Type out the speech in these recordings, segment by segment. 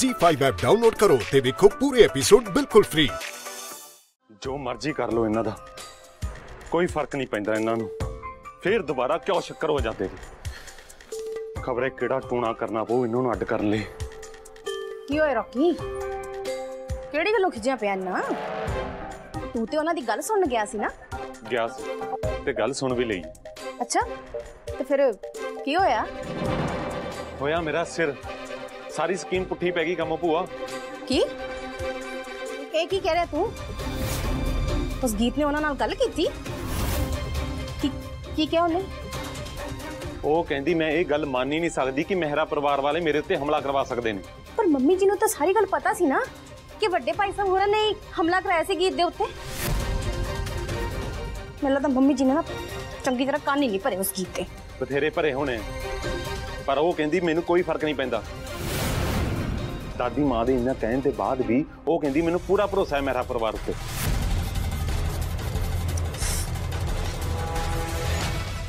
Z5 app download करो ते देखो पूरे एपिसोड बिल्कुल फ्री। जो मर्जी कर लो इन्हां दा कोई फर्क नहीं पैंदा इन्हां नूं, फिर दोबारा क्यों शक्कर हो जाते जी। खबरे केड़ा टूणा करना पो इन्हां नूं अड करन लई। की होया रॉकी, केड़ी गल्लों खिजिया पिया ना? तू ते उन्हां दी गल सुणन गया सी ना? गया सी ते गल सुण भी लई। अच्छा ते फिर की होया? होया मेरा सिर, सारी स्कीम पुठी पै गई कमो भूआ। की एक ही कह रहा तू? उस गीत ने उन्हां नाल गल कीती? की क्या उन्हें? ओ कहंदी मैं ये गल मान ही नहीं सकदी कि मेहरा परिवार वाले मेरे उत्ते हमला करवा सकदे ने। पर मम्मी जी नूं तां सारी गल पता सी ना कि वड्डे भाई साहब होरां ने हमला कराया सी गीत दे उत्ते। मैनूं लगदा मम्मी जी ने ना चंगी तरह कान नहीं भरे उस गीत ते। बथेरे भरे होने, पर वो कहंदी मैनूं कोई फर्क नहीं पैंदा। दादी माँ के इन्ना कहने के बाद भी वो कहती मैंने पूरा भरोसा है मेरा परिवार उत्ते।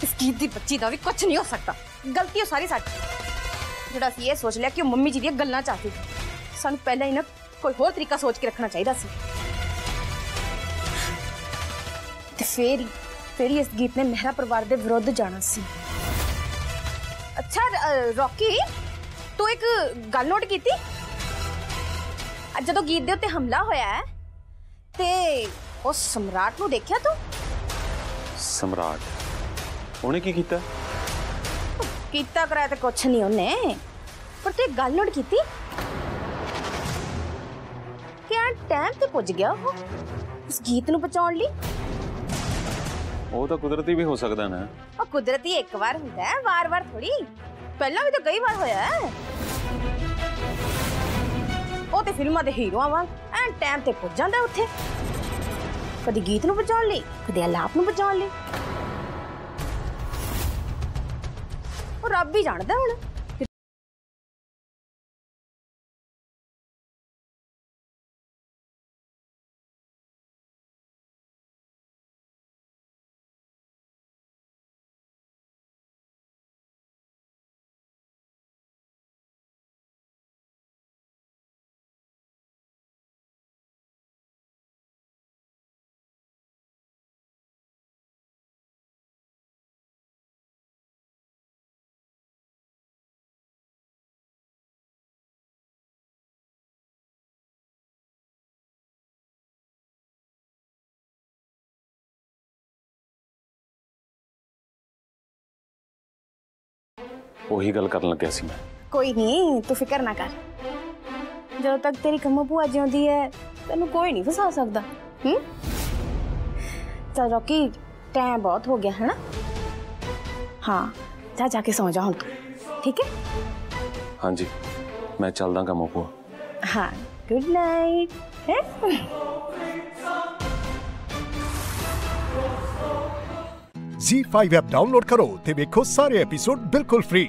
इस गीत की बच्ची का भी कुछ नहीं हो सकता। गलती हो सारी साडी, जिहड़ा सी ये सोच लिया कि मम्मी जी दी गल्लां चाहती। सानू पहले ही ना कोई होर तरीका सोच के रखना चाहिए सी। ते फिर इस गीत ने मेरा परिवार के विरुद्ध जाना सी। अच्छा रॉकी, तू एक गल नोट की थी? जो गीत दे उत्ते हमला होया है ते उस सम्राट नूं देखिया तू? सम्राट उन्हें की कीता? कीता कराया तो कुछ नहीं उन्हें, पर तू एक गल नोट की थी? क्या टाइम ते पुज गया वो उस गीत नूं बचाउण लई? वो तो कुदरती भी हो सकता ना। और कुदरती एक बार होता है, बार बार थोड़ी। पहला भी तो कई बार होया है। ਉਹ ਤੇ ਫਿਲਮਾਂ ਦੇ ਹੀਰੋਆਂ ਵਾਂਗ ਐਂ ਟਾਈਮ ਤੇ ਪੁੱਜ ਜਾਂਦਾ ਉੱਥੇ, ਕਦੀ ਗੀਤ ਨੂੰ ਬਚਾਉਣ ਲਈ ਕਦੇ ਆਲਾਪ ਨੂੰ ਬਚਾਉਣ ਲਈ। ਉਹ ਰੱਬ ਹੀ ਜਾਣਦਾ ਹੁਣ। ਉਹੀ ਗੱਲ ਕਰਨ ਲੱਗਿਆ ਸੀ ਮੈਂ। ਕੋਈ ਨਹੀਂ ਤੂੰ ਫਿਕਰ ਨਾ ਕਰ, ਜਦੋਂ ਤੱਕ ਤੇਰੀ ਕੰਮੋ ਭੂਆ ਜਿਉਂਦੀ ਹੈ ਤੈਨੂੰ ਕੋਈ ਨਹੀਂ ਫਸਾ ਸਕਦਾ। ਚਲ ਰੋਕੀ, ਟਾਈਮ ਬਹੁਤ ਹੋ ਗਿਆ ਹੈ ਨਾ। ਹਾਂ ਜਾ ਕੇ ਸੌਂ ਜਾ ਹੁਣ ਤੂੰ, ਠੀਕ ਹੈ? ਹਾਂਜੀ ਮੈਂ ਚੱਲਦਾ ਕੰਮੋ ਭੂਆ। ਹਾਂ ਗੁੱਡ ਨਾਈਟ। ਹੈ Z5 ऐप डाउनलोड करो ते देखो सारे एपिसोड बिल्कुल फ्री।